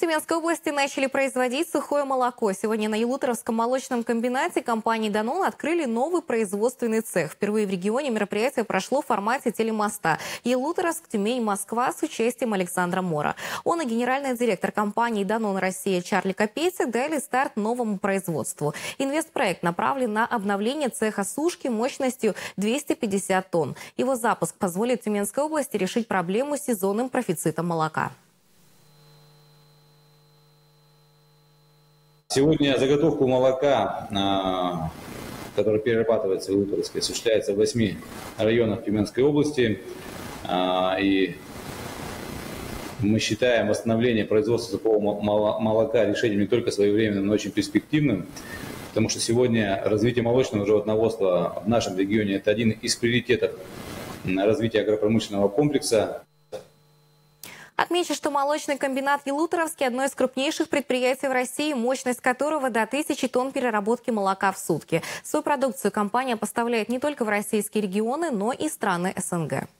В Тюменской области начали производить сухое молоко. Сегодня на Ялуторовском молочном комбинате компании «Данон» открыли новый производственный цех. Впервые в регионе мероприятие прошло в формате телемоста «Ялуторовск, Тюмень, Москва» с участием Александра Мура. Он и генеральный директор компании «Данон Россия» Чарли Каппетти дали старт новому производству. Инвестпроект направлен на обновление цеха сушки мощностью 250 тонн. Его запуск позволит Тюменской области решить проблему с сезонным профицитом молока. Сегодня заготовку молока, которое перерабатывается в Ялуторовске, осуществляется в 8 районах Тюменской области. И мы считаем восстановление производства сухого молока решением не только своевременным, но и очень перспективным. Потому что сегодня развитие молочного животноводства в нашем регионе – это один из приоритетов развития агропромышленного комплекса. Отмечу, что молочный комбинат «Ялуторовский» – одно из крупнейших предприятий в России, мощность которого до 1000 тонн переработки молока в сутки. Свою продукцию компания поставляет не только в российские регионы, но и страны СНГ.